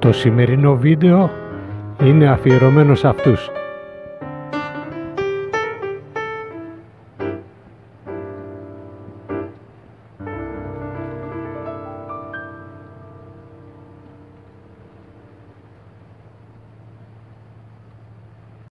Το σημερινό βίντεο είναι αφιερωμένο σε αυτούς.